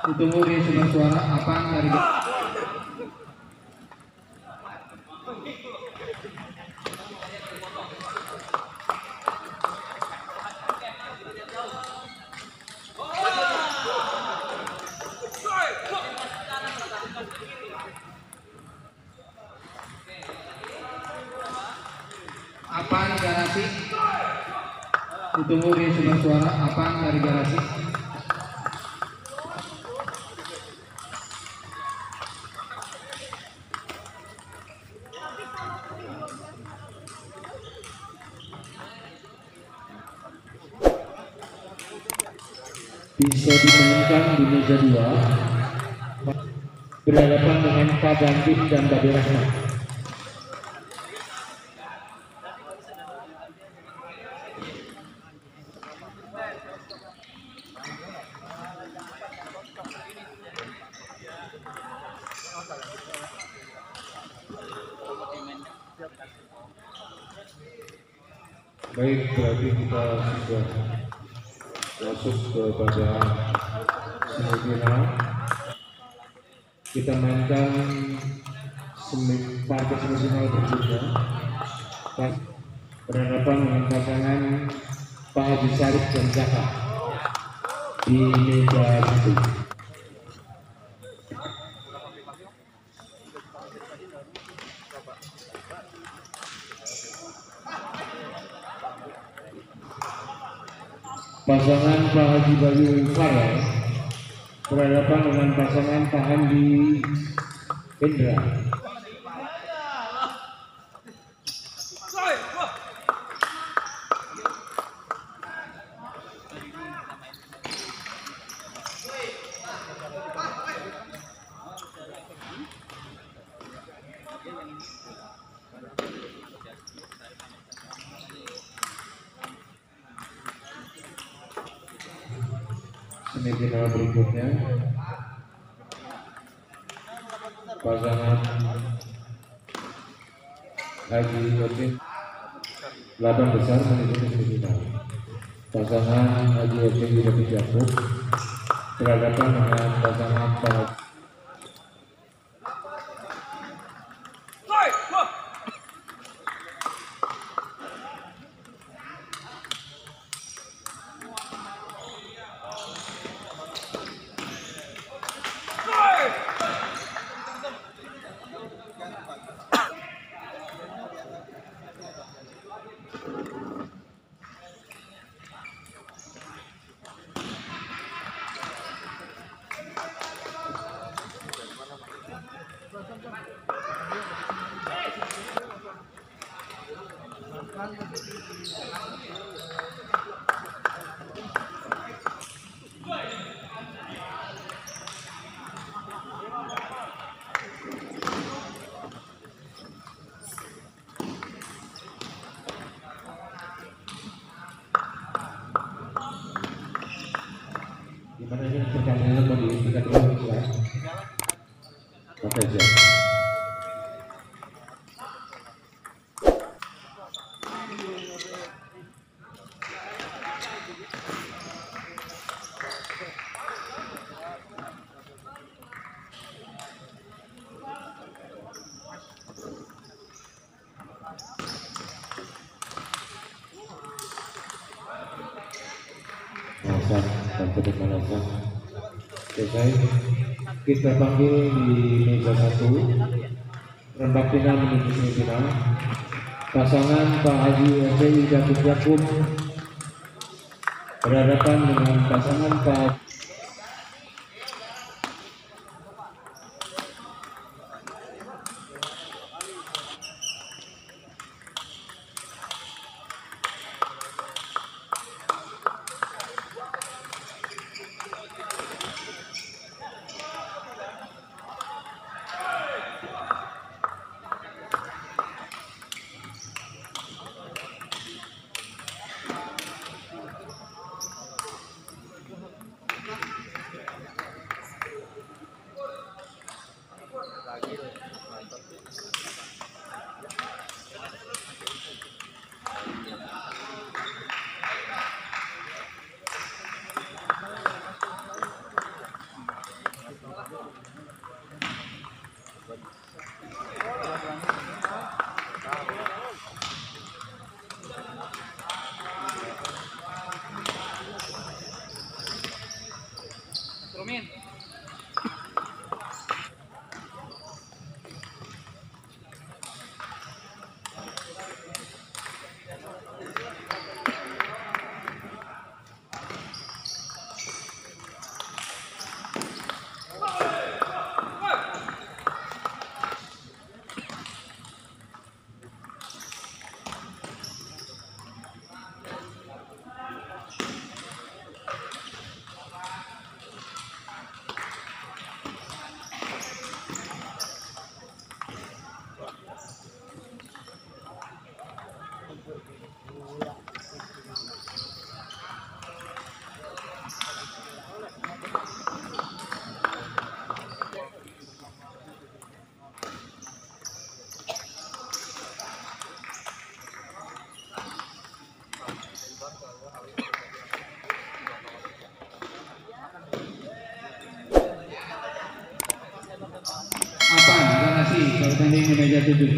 ditunggu di sumber suara Apang dari Apang garasi, ditunggu di sumber suara Apang dari garasi. Bisa dimainkan di meja 2 berhadapan dengan Pak Ganti dan Babe Rahmat. Baik, berarti kita sudah masuk kepada semifinal. Kita mainkan partai semifinal berikutnya. Berhadapan dengan pasangan Pak Haji Syarif dan Zaka di meja 1. Pasangan Pak Haji Bayu Farah berhadapan dengan pasangan Pak Handi Indra. Semifinal berikutnya pasangan Haji Otin 8 besar menuju semifinal. Pasangan Haji Otin juga dijatuh berhadapan dengan pasangan selesai. Kita panggil di meja 1 perempat final menuju semifinal. Pasangan Pak Haji F.I. David Yakub berhadapan dengan pasangan Pak Turunin. Tanding ke meja 7.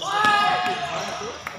What?